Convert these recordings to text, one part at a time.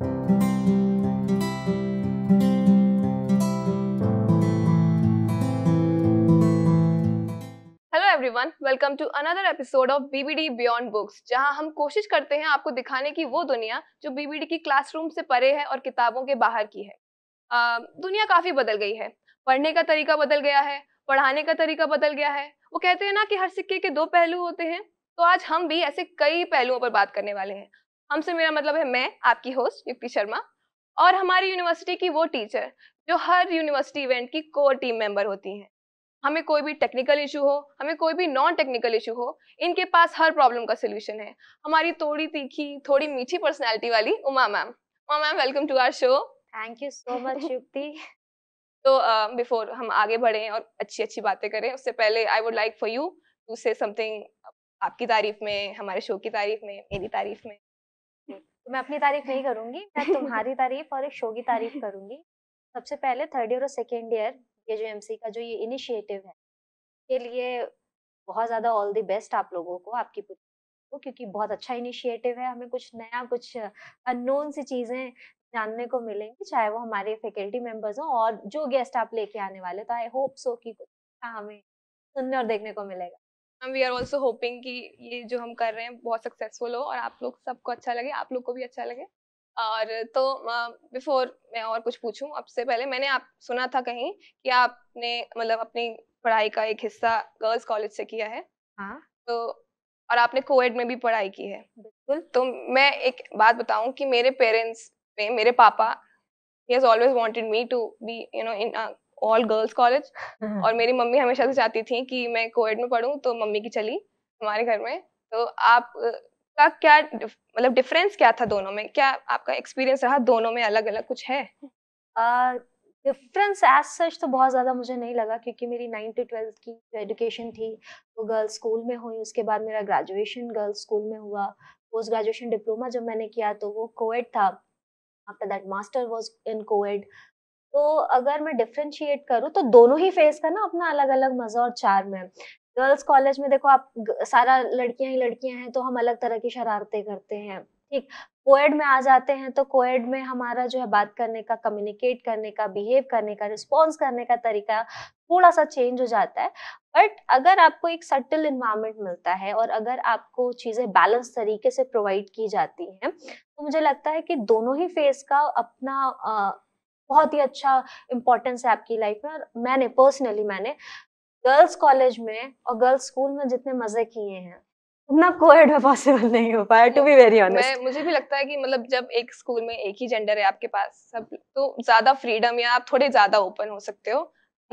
Hello everyone, welcome to another episode of BBD beyond books, जहां हम कोशिश करते हैं आपको दिखाने की वो दुनिया जो बीबीडी की क्लासरूम से परे है और किताबों के बाहर की है। दुनिया काफी बदल गई है, पढ़ने का तरीका बदल गया है, पढ़ाने का तरीका बदल गया है। वो कहते हैं ना कि हर सिक्के के दो पहलू होते हैं, तो आज हम भी ऐसे कई पहलुओं पर बात करने वाले हैं। हमसे मेरा मतलब है मैं, आपकी होस्ट युक्ति शर्मा, और हमारी यूनिवर्सिटी की वो टीचर जो हर यूनिवर्सिटी इवेंट की कोर टीम मेंबर होती हैं। हमें कोई भी टेक्निकल इशू हो, हमें कोई भी नॉन टेक्निकल इशू हो, इनके पास हर प्रॉब्लम का सोल्यूशन है। हमारी थोड़ी तीखी, थोड़ी मीठी पर्सनैलिटी वाली Uma ma'am. Uma ma'am, welcome to our show. Thank you so much Yukti. तो बिफोर हम आगे बढ़ें और अच्छी अच्छी बातें करें, उससे पहले I would like for you to say something, आपकी तारीफ में, हमारे शो की तारीफ में, मेरी तारीफ में। तो मैं अपनी तारीफ नहीं करूंगी, मैं तुम्हारी तारीफ और इस शो की तारीफ करूंगी। सबसे पहले थर्ड ईयर और सेकेंड ईयर ये जो एमसी का जो ये इनिशिएटिव है, के लिए बहुत ज़्यादा ऑल द बेस्ट आप लोगों को, आपकी पूरी को, क्योंकि बहुत अच्छा इनिशिएटिव है। हमें कुछ नया, कुछ अननोन सी चीज़ें जानने को मिलेंगी, चाहे वो हमारे फैकल्टी मेंबर्स हों और जो गेस्ट आप लेके आने वाले, तो आई होप सो कि हमें सुनने और देखने को मिलेगा। हम वी आर ऑल्सो होपिंग कि ये जो हम कर रहे हैं बहुत सक्सेसफुल हो और आप लोग सबको अच्छा लगे, आप लोग को भी अच्छा लगे। और तो बिफोर मैं और कुछ पूछूं आपसे, पहले मैंने आप सुना था कहीं कि आपने मतलब अपनी पढ़ाई का एक हिस्सा गर्ल्स कॉलेज से किया है। हाँ। तो और आपने कोएड में भी पढ़ाई की है। बिल्कुल। तो मैं एक बात बताऊं कि मेरे पेरेंट्स में मेरे पापा ही has always wanted me to be you know in all girls college, और मेरी मम्मी हमेशा से चाहती थी कि मैं कोएड में पढूं, तो मम्मी की चली हमारे घर में। तो आप का क्या मतलब डिफरेंस क्या था दोनों में, क्या आपका एक्सपीरियंस रहा दोनों में, अलग अलग कुछ है? डिफरेंस एज सच तो बहुत ज़्यादा मुझे नहीं लगा, क्योंकि मेरी 9 to 12 की जो एजुकेशन थी वो गर्ल्स स्कूल में हुई। उसके बाद मेरा ग्रेजुएशन गर्ल्स स्कूल में हुआ, पोस्ट ग्रेजुएशन डिप्लोमा जब मैंने किया तो वो कोएड था, after that master was in coed. तो अगर मैं डिफरेंशिएट करूँ तो दोनों ही फेज का ना अपना अलग अलग मज़ा और चार्म है। गर्ल्स कॉलेज में देखो आप, सारा लड़कियां ही लड़कियां हैं, तो हम अलग तरह की शरारतें करते हैं। ठीक, कोएड में आ जाते हैं तो कोएड में हमारा जो है बात करने का, कम्युनिकेट करने का, बिहेव करने का, रिस्पॉन्स करने का तरीका थोड़ा सा चेंज हो जाता है। बट अगर आपको एक सटल इन्वायरमेंट मिलता है और अगर आपको चीज़ें बैलेंस तरीके से प्रोवाइड की जाती हैं, तो मुझे लगता है कि दोनों ही फेज का अपना बहुत ही अच्छा इम्पोर्टेंस है आपकी लाइफ में। और मैंने पर्सनली गर्ल्स कॉलेज में और गर्ल्स स्कूल में जितने मजे किए हैं उतना कोएड में पॉसिबल नहीं हो पाया, टू बी वेरी ऑनेस्ट। मुझे भी लगता है कि मतलब जब एक स्कूल में एक ही जेंडर है आपके पास सब, तो ज्यादा फ्रीडम या आप थोड़े ज्यादा ओपन हो सकते हो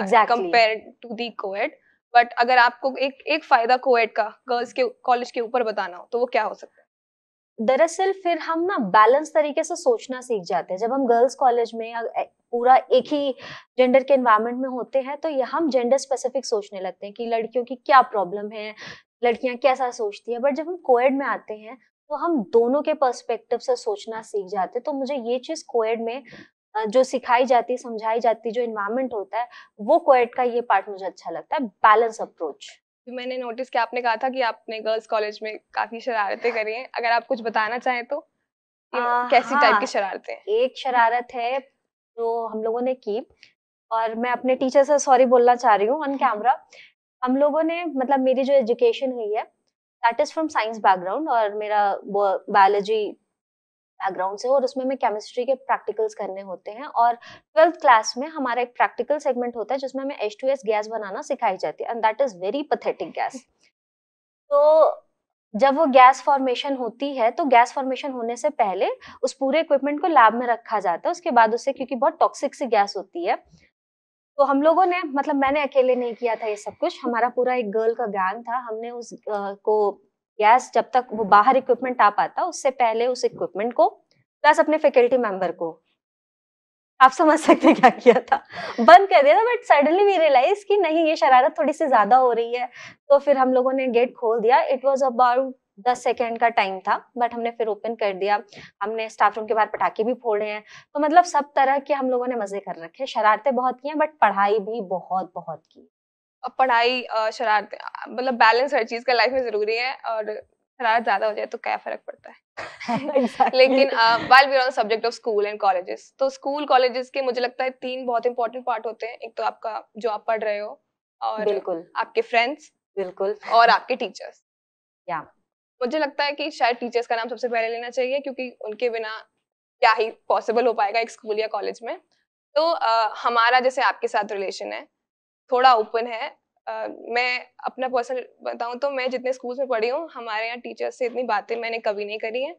compare to the coed. But अगर आपको एक फायदा कोएड का गर्ल्स के कॉलेज के ऊपर बताना हो तो वो क्या हो सकता है? दरअसल फिर हम ना बैलेंस तरीके से सोचना सीख जाते हैं। जब हम गर्ल्स कॉलेज में पूरा एक ही जेंडर के एनवायरनमेंट में होते हैं तो हम जेंडर स्पेसिफिक सोचने लगते हैं कि लड़कियों की क्या प्रॉब्लम है, लड़कियां कैसा सोचती है। बट जब हम कोएड में आते हैं तो हम दोनों के पर्सपेक्टिव से सोचना सीख जाते हैं। तो मुझे ये चीज़ कोएड में जो सिखाई जाती है, समझाई जाती है, जो एनवायरनमेंट होता है, वो कोएड का ये पार्ट मुझे अच्छा लगता है, बैलेंस अप्रोच। मैंने नोटिस किया आपने कहा था कि आपने गर्ल्स कॉलेज में काफी शरारतें करी हैं, अगर आप कुछ बताना चाहें तो कैसी टाइप की शरारतें? एक शरारत है जो हम लोगों ने की, और मैं अपने टीचर से सॉरी बोलना चाह रही हूँ ऑन कैमरा। हम लोगों ने मतलब मेरी जो एजुकेशन हुई है that is from science background, और मेरा बायोलॉजी बैकग्राउंड से, और उसमें मैं केमिस्ट्री के प्रैक्टिकल्स करने होते हैं। और 12th क्लास में हमारा एक प्रैक्टिकल सेगमेंट होता है जिसमें हमें H2S गैस बनाना सिखाई जाती है, and that is very pathetic gas. तो जब वो गैस फॉर्मेशन होती है तो गैस फॉर्मेशन होने से पहले उस पूरे इक्विपमेंट को लैब में रखा जाता है। उसके बाद उसे, क्योंकि बहुत टॉक्सिक सी गैस होती है, तो हम लोगों ने मतलब मैंने अकेले नहीं किया था ये सब कुछ, हमारा पूरा एक गर्ल का गैंग था। हमने उस को गैस जब तक वो बाहर इक्विपमेंट आ पाता उससे पहले उस इक्विपमेंट को प्लस अपने फैकल्टी मेंबर को, आप समझ सकते हैं क्या किया था, बंद कर दिया था। बट सडनली वी रियलाइज कि नहीं, ये शरारत थोड़ी सी ज्यादा हो रही है, तो फिर हम लोगों ने गेट खोल दिया। इट वाज अबाउट 10 सेकेंड का टाइम था, बट हमने फिर ओपन कर दिया। हमने स्टाफ रूम के बाहर पटाखे भी फोड़े हैं। तो मतलब सब तरह के हम लोगों ने मजे कर रखे, शरारतें बहुत की हैं बट पढ़ाई भी बहुत बहुत की। पढ़ाई, शरारत, मतलब बैलेंस हर चीज़ का लाइफ में ज़रूरी है। और शरारत ज्यादा हो जाए तो क्या फर्क पड़ता है exactly. लेकिन while we are on the subject of school and colleges, तो स्कूल कॉलेजेस के मुझे लगता है तीन बहुत इंपॉर्टेंट पार्ट होते हैं. एक तो आपका जो आप पढ़ रहे हो और बिल्कुल आपके फ्रेंड्स बिल्कुल और आपके टीचर्स. या मुझे लगता है कि शायद टीचर्स का नाम सबसे पहले लेना चाहिए क्योंकि उनके बिना क्या ही पॉसिबल हो पाएगा एक स्कूल या कॉलेज में. तो हमारा जैसे आपके साथ रिलेशन है थोड़ा ओपन है. मैं अपना पर्सनल बताऊं तो मैं जितने स्कूल्स में पढ़ी हूँ हमारे यहाँ टीचर्स से इतनी बातें मैंने कभी नहीं करी हैं.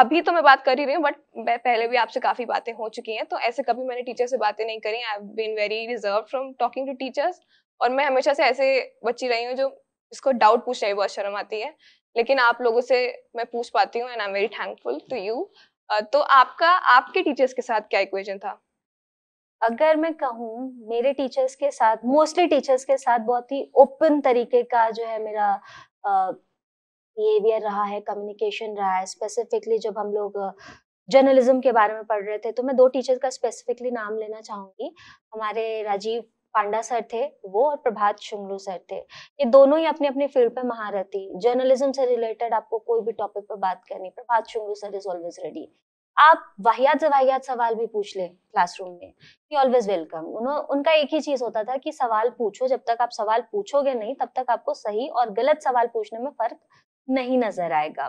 अभी तो मैं बात कर ही रही हूँ बट पहले भी आपसे काफ़ी बातें हो चुकी हैं. तो ऐसे कभी मैंने टीचर से बातें नहीं करी. I have been very reserve from talking to teachers. और मैं हमेशा से ऐसे बच्ची रही हूँ जो जिसको डाउट पूछने में बहुत शर्म आती है. लेकिन आप लोगों से मैं पूछ पाती हूँ and I am very thankful to you. तो आपका आपके टीचर्स के साथ क्या इक्वेशन था? अगर मैं कहूँ मेरे टीचर्स के साथ मोस्टली टीचर्स के साथ बहुत ही ओपन तरीके का जो है मेरा बिहेवियर रहा है, कम्युनिकेशन रहा है. स्पेसिफिकली जब हम लोग जर्नलिज्म के बारे में पढ़ रहे थे तो मैं दो टीचर्स का स्पेसिफिकली नाम लेना चाहूँगी. हमारे राजीव पांडा सर थे वो और प्रभात शुंगलू सर थे. ये दोनों ही अपने अपने फील्ड पे महारथी. जर्नलिज्म से रिलेटेड आपको कोई भी टॉपिक पे बात करनी, Prabhat Shunglu sir is always ready. आप वाहियात से वाहियात सवाल भी पूछ ले क्लासरूम में, ही ऑलवेज वेलकम. उनका एक ही चीज होता था कि सवाल पूछो. जब तक आप सवाल पूछोगे नहीं तब तक आपको सही और गलत सवाल पूछने में फर्क नहीं नजर आएगा.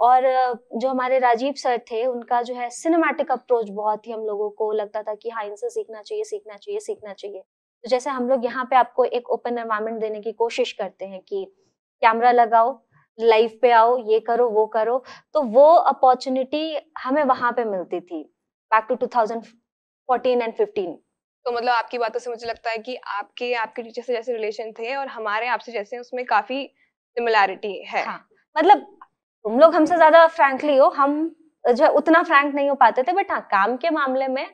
और जो हमारे राजीव सर थे उनका जो है सिनेमैटिक अप्रोच बहुत ही हम लोगों को लगता था कि हाँ इनसे सीखना चाहिए सीखना चाहिए सीखना चाहिए. तो जैसे हम लोग यहाँ पे आपको एक ओपन एनवायरनमेंट देने की कोशिश करते हैं कि कैमरा लगाओ, लाइव पे आओ, ये करो वो करो. तो वो अपॉर्चुनिटी हमें वहाँ पे मिलती थी बैक टू 2014 एंड 15. तो मतलब आपकी बातों से मुझे लगता है कि आपके टीचर से जैसे रिलेशन थे और हमारे आपसे जैसे उसमें काफी सिमिलैरिटी है. हाँ, मतलब तुम लोग हमसे ज्यादा फ्रैंकली हो, हम जो है उतना फ्रैंक नहीं हो पाते थे बट हाँ काम के मामले में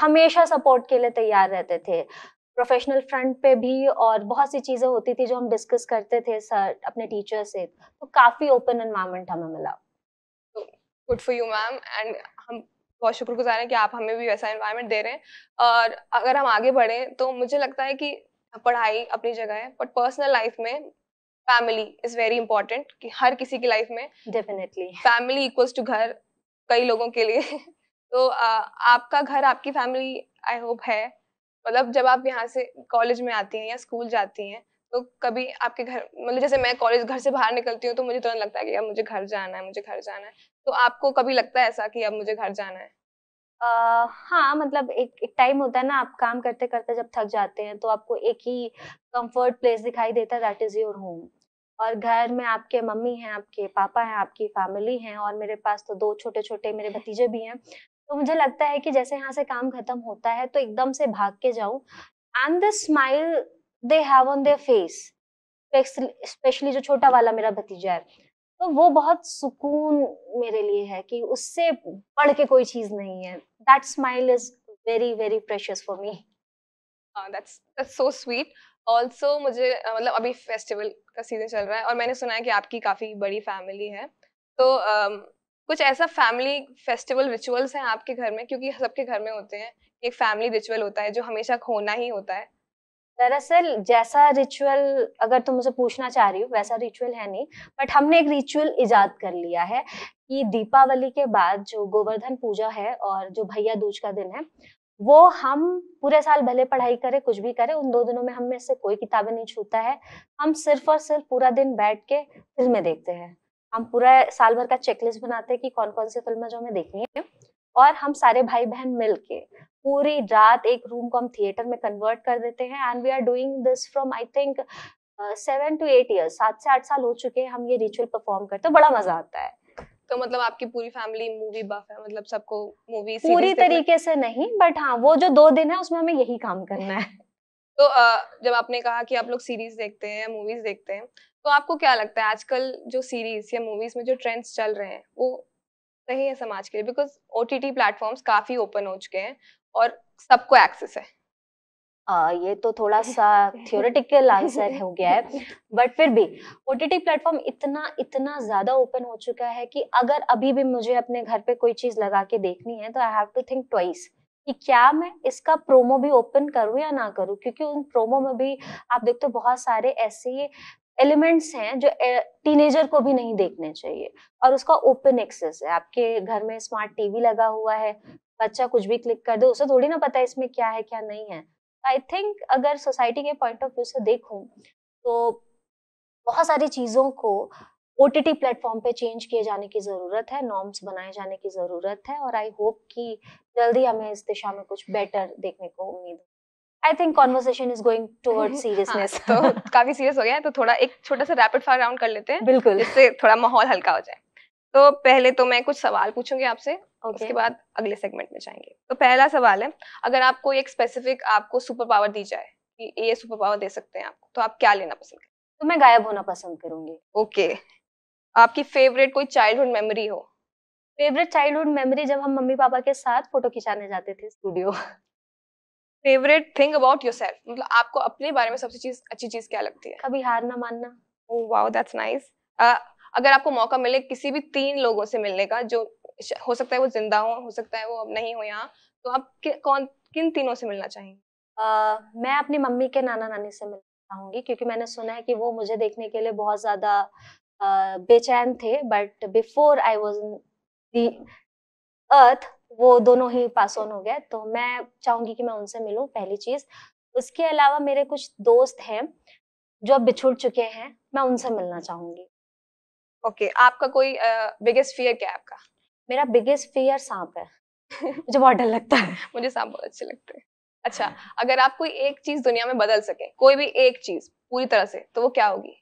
हमेशा सपोर्ट के लिए तैयार रहते थे. प्रोफेशनल फ्रंट पे भी और बहुत सी चीजें होती थी जो हम डिस्कस करते थे सर अपने टीचर से. तो काफी ओपन एनवायरनमेंट हमें मिला. Good for you ma'am and हम बहुत शुक्रगुजार हैं कि आप हमें भी वैसा एनवायरनमेंट दे रहे हैं. और अगर हम आगे बढ़े तो मुझे लगता है कि पढ़ाई अपनी जगह है बट पर्सनल लाइफ में फैमिली इज वेरी इंपॉर्टेंट कि हर किसी की लाइफ में डेफिनेटली फैमिली इक्वल्स टू घर कई लोगों के लिए. तो आपका घर आपकी फैमिली आई होप है. मतलब जब आप यहाँ से कॉलेज में आती हैं या स्कूल जाती हैं तो कभी आपके घर मतलब जैसे मैं कॉलेज घर से बाहर निकलती हूँ तो मुझे तुरंत लगता है कि अब मुझे घर जाना है, मुझे घर जाना है. तो आपको कभी लगता है ऐसा कि अब मुझे घर जाना है? हाँ, मतलब एक टाइम होता है ना आप काम करते करते जब थक जाते हैं तो आपको एक ही कम्फर्ट प्लेस दिखाई देता है दैट इज योर होम. और घर में आपके मम्मी हैं, आपके पापा हैं, आपकी फैमिली हैं और मेरे पास तो दो छोटे छोटे मेरे भतीजे भी हैं. तो मुझे लगता है कि जैसे यहाँ से काम खत्म होता है तो एकदम से भाग के जाऊं and the smile they have on their face, specially जो छोटा वाला मेरा भतीजा है, तो वो बहुत सुकून मेरे लिए है कि उससे बढ़ के कोई चीज नहीं है. That smile is very very precious for me. That's so sweet. Also मुझे मतलब अभी फेस्टिवल का सीजन चल रहा है और मैंने सुना है कि आपकी काफी बड़ी फैमिली है. तो कुछ ऐसा फैमिली फेस्टिवल रिचुअल्स हैं आपके घर में? क्योंकि सबके घर में होते हैं, एक फैमिली रिचुअल होता है जो हमेशा होना ही होता है. दरअसल जैसा रिचुअल अगर तुम मुझसे पूछना चाह रही हो वैसा रिचुअल है नहीं बट हमने एक रिचुअल इजाद कर लिया है कि दीपावली के बाद जो गोवर्धन पूजा है और जो भैया दूज का दिन है वो हम पूरे साल भले पढ़ाई करें कुछ भी करें उन दो दिनों में हम में से कोई किताबें नहीं छूता है. हम सिर्फ और सिर्फ पूरा दिन बैठ के फिल्में देखते हैं. हम पूरा साल भर का चेकलिस्ट बनाते हैं कि कौन कौन सी फिल्में जो हमें देखनी है और हम सारे भाई बहन मिलके पूरी रात एक रूम को हम थिएटर में कन्वर्ट कर देते हैं and we are doing this from I think 7 to 8 years. 7 से 8 साल हो चुके हैं हम ये रिचुअल परफॉर्म करते हैं. बड़ा मजा आता है. तो मतलब आपकी पूरी फैमिली मूवी बफ है, मतलब सबको मूवी पूरी तरीके से नहीं बट हाँ वो जो 2 दिन है उसमें हमें यही काम करना है. तो जब आपने कहा कि आप लोग सीरीज देखते हैं मूवीज देखते हैं तो आपको क्या लगता है आजकल जो सीरीज या मूवीज में जो ट्रेंड्स चल रहे हैं वो सही है समाज के लिए? बिकॉज OTT प्लेटफॉर्म्स काफी ओपन हो चुके हैं और सबको एक्सेस है. ये तो थोड़ा सा थियोरेटिकल आंसर हो गया है बट फिर भी OTT प्लेटफॉर्म इतना ज्यादा ओपन हो चुका है कि अगर अभी भी मुझे अपने घर पे कोई चीज लगा के देखनी है तो I have to think twice कि क्या मैं इसका प्रोमो भी ओपन करूं या ना करूं, क्योंकि उन प्रोमो में भी आप देखते हो बहुत सारे ऐसे एलिमेंट्स हैं जो टीनेजर को भी नहीं देखने चाहिए, और उसका ओपन एक्सेस है। आपके घर में स्मार्ट टीवी लगा हुआ है, बच्चा कुछ भी क्लिक कर दे, उसे थोड़ी ना पता है इसमें क्या है क्या नहीं है। आई थिंक अगर सोसाइटी के पॉइंट ऑफ व्यू से देखूं तो बहुत सारी चीज़ों को OTT प्लेटफॉर्म पे चेंज किए जाने की ज़रूरत है, नॉर्म्स बनाए जाने की ज़रूरत है, और आई होप कि जल्दी हमें इस दिशा में कुछ बेटर देखने को उम्मीद है। I think conversation is going towards seriousness. तो काफी सीरियस हो गया है, तो थोड़ा एक छोटा सा रैपिड फायर राउंड कर लेते हैं, बिल्कुल, जिससे थोड़ा माहौल हल्का हो जाए। तो पहले तो मैं कुछ सवाल पूछूंगी आपसे, उसके बाद अगले सेगमेंट में जाएंगे। तो पहला सवाल है, अगर आपको एक स्पेसिफिक आपको सुपर पावर दी जाए कि ये सुपर पावर दे सकते हैं आपको, तो आप क्या लेना पसंद करेंगे? तो मैं गायब होना पसंद करूंगी। ओके, आपकी फेवरेट कोई चाइल्डहुड मेमोरी हो? फेवरेट चाइल्डहुड मेमोरी जब हम मम्मी पापा के साथ फोटो खिंचाने जाते थे studio. Favourite thing about yourself, मतलब आपको अपने बारे में सबसे अच्छी चीज क्या लगती है? कभी हार ना मानना। Oh wow, that's nice. अगर आपको मौका मिले किसी भी 3 लोगों से मिलने का, जो हो सकता है वो जिंदा हो सकता है वो अब नहीं हो यहाँ, तो आप किन 3नों से मिलना चाहेंगे? मैं अपनी मम्मी के नाना नानी से मिलना चाहूंगी, क्योंकि मैंने सुना है कि वो मुझे देखने के लिए बहुत ज्यादा बेचैन थे, but before I was in the earth वो दोनों ही पास ऑन हो गए। तो मैं चाहूंगी कि मैं उनसे मिलूं, पहली चीज। उसके अलावा मेरे कुछ दोस्त हैं जो अब बिछुड़ चुके हैं, मैं उनसे मिलना चाहूंगी। ओके, आपका कोई बिगेस्ट फियर क्या है आपका? मेरा बिगेस्ट फियर सांप है। मुझे बहुत डर लगता है। मुझे सांप बहुत अच्छे लगते हैं। अच्छा, अगर आप कोई एक चीज दुनिया में बदल सके, कोई भी एक चीज पूरी तरह से, तो वो क्या होगी?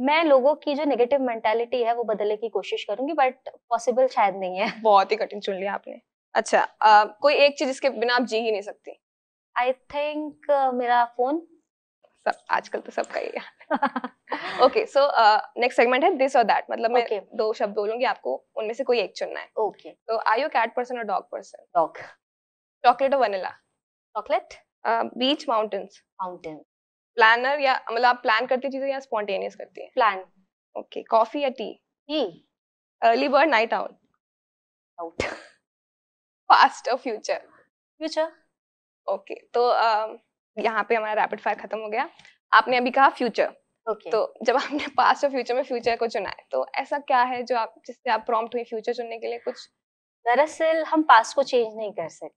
मैं लोगों की जो नेगेटिव मेंटालिटी है वो बदलने की कोशिश करूंगी, बट पॉसिबल शायद नहीं है। बहुत ही कठिन चुन लिया आपने। अच्छा, कोई एक चीज जिसके बिना आप जी ही नहीं सकती? आई थिंक मेरा फोन। सब आजकल तो सबका ही है। ओके, सो नेक्स्ट सेगमेंट है दिस और दैट, मतलब मैं दो शब्द बोलूंगी, आपको उनमें से कोई एक चुनना है। ओके, तो आर यू कैट पर्सन और डॉग पर्सन? डॉग। चॉकलेट और vanilla? Chocolate. Beach, mountains? Mountain. Planner या मतलब आप प्लान करती चीजें या स्पॉन्टेनियस करती है? प्लान। ओके, कॉफी या tea? Tea. Early bird, night out? Out. Past और फ्यूचर? फ्यूचर। ओके, तो यहाँ पे हमारा रैपिड फायर खत्म हो गया। आपने अभी कहा फ्यूचर, ओके, तो जब आपने पास्ट और फ्यूचर में फ्यूचर को चुना है, तो ऐसा क्या है जो आप जिससे आप प्रॉम्प्ट हुई फ्यूचर चुनने के लिए? कुछ दरअसल हम पास्ट को चेंज नहीं कर सकते,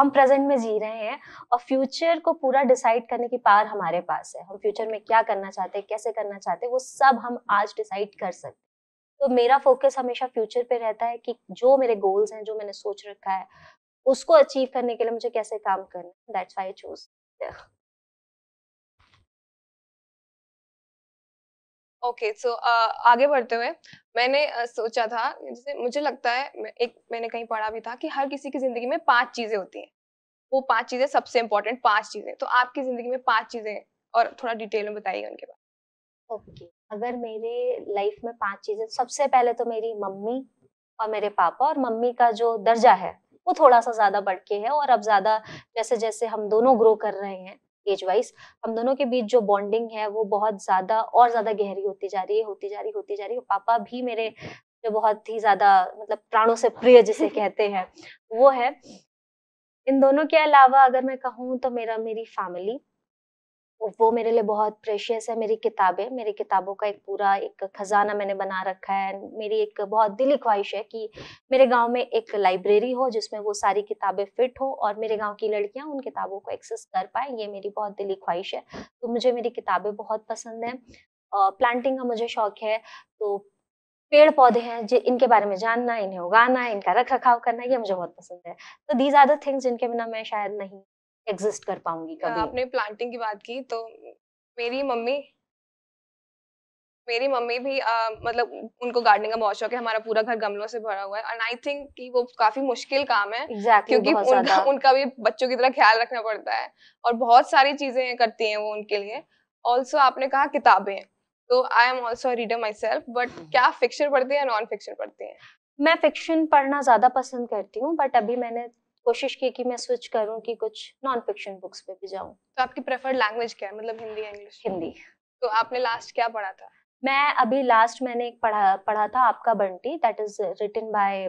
हम प्रेजेंट में जी रहे हैं, और फ्यूचर को पूरा डिसाइड करने की पावर हमारे पास है। हम फ्यूचर में क्या करना चाहते हैं, कैसे करना चाहते हैं, वो सब हम आज डिसाइड कर सकते हैं। तो मेरा फोकस हमेशा फ्यूचर पे रहता है कि जो मेरे गोल्स हैं, जो मैंने सोच रखा है, उसको अचीव करने के लिए मुझे कैसे काम करना है। That's why I choose. Okay, so आगे बढ़ते हुए मैंने सोचा था, जैसे मुझे लगता है मैंने कहीं पढ़ा भी था कि हर किसी की जिंदगी में 5 चीजें होती हैं, वो 5 चीजें सबसे इम्पोर्टेंट 5 चीजें। तो आपकी जिंदगी में 5 चीजें, और थोड़ा डिटेल में बताइए उनके बारे में। ओके, अगर मेरे लाइफ में 5 चीजें, सबसे पहले तो मेरी मम्मी और मेरे पापा। और मम्मी का जो दर्जा है वो थोड़ा सा ज्यादा बढ़ के है, और अब ज्यादा जैसे जैसे हम दोनों ग्रो कर रहे हैं एज वाइज, हम दोनों के बीच जो बॉन्डिंग है वो बहुत ज्यादा और ज्यादा गहरी होती जा रही है। पापा भी मेरे जो बहुत ही ज्यादा मतलब प्राणों से प्रिय जिसे कहते हैं वो है। इन दोनों के अलावा अगर मैं कहूँ तो मेरी फैमिली, वो मेरे लिए बहुत प्रेशियस है। मेरी किताबों का एक पूरा खजाना मैंने बना रखा है। मेरी एक बहुत दिली ख्वाहिश है कि मेरे गांव में एक लाइब्रेरी हो जिसमें वो सारी किताबें फिट हो, और मेरे गांव की लड़कियां उन किताबों को एक्सेस कर पाए। ये मेरी बहुत दिली ख्वाहिश है। तो मुझे मेरी किताबें बहुत पसंद हैं। प्लांटिंग का मुझे शौक है, तो पेड़ पौधे हैं जो इनके बारे में जानना, इन्हें उगाना, इनका रख रखाव करना, ये मुझे बहुत पसंद है। तो दीज आर द थिंग्स जिनके बिना मैं शायद नहीं एग्जिस्ट कर पाऊंगी कभी। आपने प्लांटिंग की बात की, तो मेरी मम्मी भी मतलब उनको गार्डनिंग का बहुत शौक है। हमारा पूरा घर गमलों से भरा हुआ है, एंड आई थिंक कि वो काफी मुश्किल काम है। Exactly, क्योंकि उनका भी बच्चों की तरह ख्याल रखना पड़ता है, और बहुत सारी चीजें करती हैं वो उनके लिए। ऑल्सो आपने कहा किताबें, तो I am also reader myself, but क्या फिक्शन पढ़ते हैं या नॉन फिक्शन पढ़ते हैं? मैं फिक्शन पढ़ना ज्यादा पसंद करती हूँ, बट अभी मैंने कोशिश की कि मैं स्विच करूं कि कुछ नॉन फिक्शन बुक्स पे भी जाऊं। तो आपकी प्रेफर्ड लैंग्वेज क्या है, मतलब हिंदी या इंग्लिश? हिंदी। तो आपने लास्ट क्या पढ़ा था? मैं अभी लास्ट मैंने एक पढ़ा था, आपका Bunty, that is written by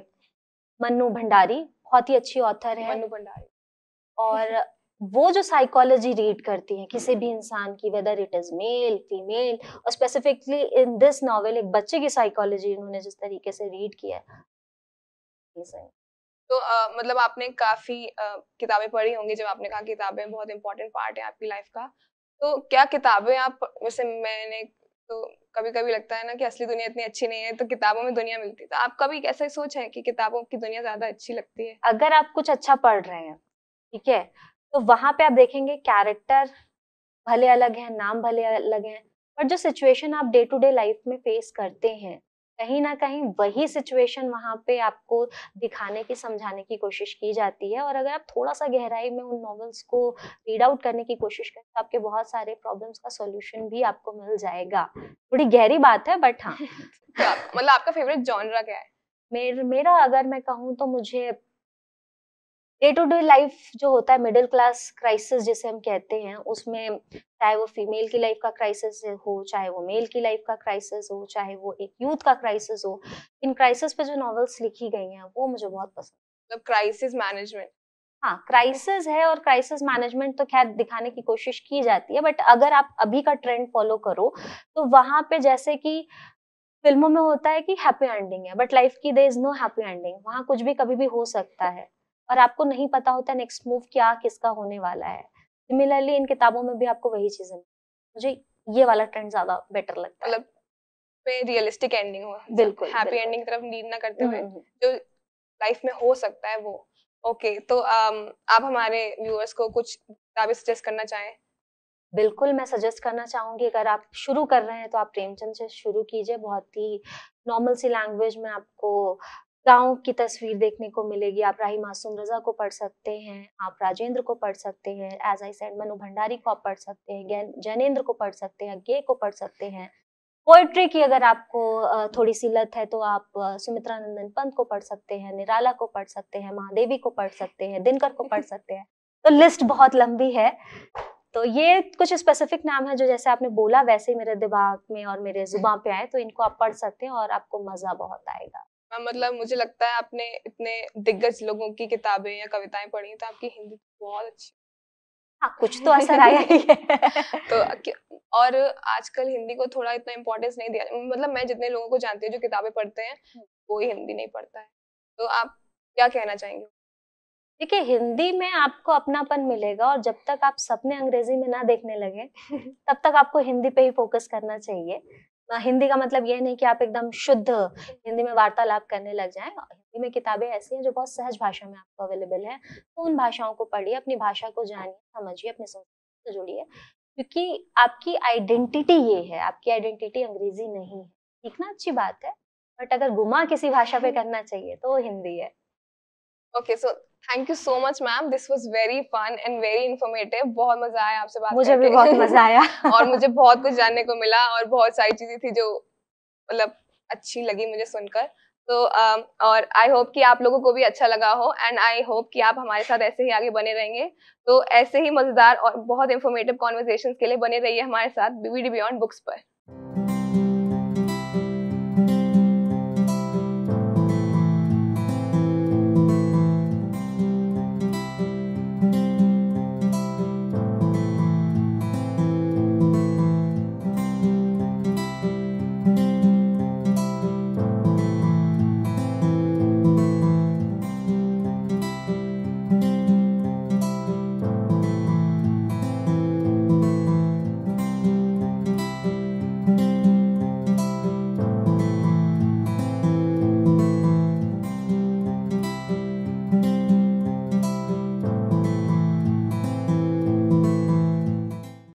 Mannu Bhandari. बहुत ही अच्छी ऑथर है मनु भंडारी। और वो जो साइकोलॉजी रीड करती है किसी भी इंसान की, whether it is male female, और स्पेसिफिकली इन दिस नॉवेल एक बच्चे की साइकोलॉजी इन्होंने जिस तरीके से रीड किया है। तो मतलब आपने काफी किताबें पढ़ी होंगी, जब आपने कहा किताबें बहुत इम्पोर्टेंट पार्ट है आपकी लाइफ का, तो क्या किताबें आप, वैसे मैंने तो कभी कभी लगता है ना कि असली दुनिया इतनी अच्छी नहीं है तो किताबों में दुनिया मिलती है, तो आपका भी कैसा सोच है कि किताबों की दुनिया ज्यादा अच्छी लगती है? अगर आप कुछ अच्छा पढ़ रहे हैं, ठीक है, तो वहां पे आप देखेंगे कैरेक्टर भले अलग है, नाम भले अलग है, पर जो सिचुएशन आप डे टू डे लाइफ में फेस करते हैं कहीं ना कहीं वही सिचुएशन वहाँ पे आपको दिखाने की, समझाने की कोशिश की जाती है। और अगर आप थोड़ा सा गहराई में उन नॉवेल्स को रीड आउट करने की कोशिश करें तो आपके बहुत सारे प्रॉब्लम्स का सॉल्यूशन भी आपको मिल जाएगा। थोड़ी गहरी बात है बट हाँ। मतलब आपका फेवरेट जॉनरा क्या है? मेरा अगर मैं कहूँ तो मुझे डे टू डे लाइफ जो होता है, मिडिल क्लास क्राइसिस जिसे हम कहते हैं, उसमें चाहे वो फीमेल की लाइफ का क्राइसिस हो, चाहे वो मेल की लाइफ का क्राइसिस हो, चाहे वो एक यूथ का क्राइसिस हो, इन क्राइसिस पे जो नॉवेल्स लिखी गई हैं वो मुझे बहुत पसंद है। मतलब क्राइसिस मैनेजमेंट, हाँ क्राइसिस है और क्राइसिस मैनेजमेंट तो खैर दिखाने की कोशिश की जाती है, बट अगर आप अभी का ट्रेंड फॉलो करो तो वहाँ पे जैसे कि फिल्मों में होता है कि हैप्पी एंडिंग है, बट लाइफ की there is no happy ending, वहाँ कुछ भी कभी भी हो सकता है और आपको नहीं पता होता नेक्स्ट मूव क्या किसका होने वाला है। सिमिलरली इन किताबों में भी आपको वही चीजें, मुझे ये वाला ट्रेंड ज्यादा बेटर लगता है, मतलब पे रियलिस्टिक एंडिंग हो, बिल्कुल हैप्पी एंडिंग की तरफ लीड ना करते हुए जो लाइफ में हो सकता है वो। ओके, तो आप हमारे व्यूअर्स को कुछ किताबें सजेस्ट करना चाहें? बिल्कुल, मैं सजेस्ट करना चाहूंगी अगर आप शुरू कर रहे हैं तो आप प्रेमचंद से शुरू कीजिए। बहुत ही नॉर्मल सी लैंग्वेज में आपको गाँव की तस्वीर देखने को मिलेगी। आप राही मासूम रजा को पढ़ सकते हैं, आप राजेंद्र को पढ़ सकते हैं, as I said Mannu Bhandari को आप पढ़ सकते हैं, जैनेंद्र को पढ़ सकते हैं, अग्ये को पढ़ सकते हैं। पोएट्री की अगर आपको थोड़ी सी लत है तो आप सुमित्रानंदन पंत को पढ़ सकते हैं, निराला को पढ़ सकते हैं, महादेवी को पढ़ सकते हैं, दिनकर को पढ़ सकते हैं। तो लिस्ट बहुत लंबी है, तो ये कुछ स्पेसिफिक नाम है जो जैसे आपने बोला वैसे मेरे दिमाग में और मेरे जुबान पे आए, तो इनको आप पढ़ सकते हैं और आपको मजा बहुत आएगा। मतलब मुझे लगता है आपने इतने दिग्गज लोगों की किताबें या कविताएं पढ़ी तो आपकी हिंदी बहुत अच्छी, हाँ कुछ तो असर आया ही है। तो और आजकल हिंदी को थोड़ा इतना इम्पोर्टेंस नहीं दिया, मतलब मैं जितने लोगों को जानती हूँ जो किताबें पढ़ते हैं वो हिंदी नहीं पढ़ता है, तो आप क्या कहना चाहेंगे? देखिए हिंदी में आपको अपनापन मिलेगा और जब तक आप सपने अंग्रेजी में ना देखने लगे तब तक आपको हिंदी पे ही फोकस करना चाहिए। हिंदी का मतलब यह नहीं कि आप एकदम शुद्ध हिंदी में वार्तालाप करने लग जाएं। हिंदी में किताबें ऐसी हैं जो बहुत सहज भाषा में आपको अवेलेबल है, तो उन भाषाओं को पढ़िए, अपनी भाषा को जानिए, समझिए, अपने संस्कृति से जुड़िए, क्योंकि आपकी आइडेंटिटी ये है, आपकी आइडेंटिटी अंग्रेजी नहीं है। ठीक ना, अच्छी बात है, बट अगर गुमा किसी भाषा पे करना चाहिए तो हिंदी है। Okay, so thank you so much ma'am, this was very fun and very informative. बहुत मजा आया आपसे बात करके। मुझे भी बहुत मजा आया और मुझे बहुत कुछ जानने को मिला और बहुत सारी चीजें थी जो मतलब अच्छी लगी मुझे सुनकर। तो और आई होप कि आप लोगों को भी अच्छा लगा हो एंड आई होप कि आप हमारे साथ ऐसे ही आगे बने रहेंगे। तो ऐसे ही मजेदार और बहुत इंफॉर्मेटिव कॉन्वर्सेशन के लिए बने रहिए हमारे साथ बीबीडी बियॉन्ड बुक्स पर।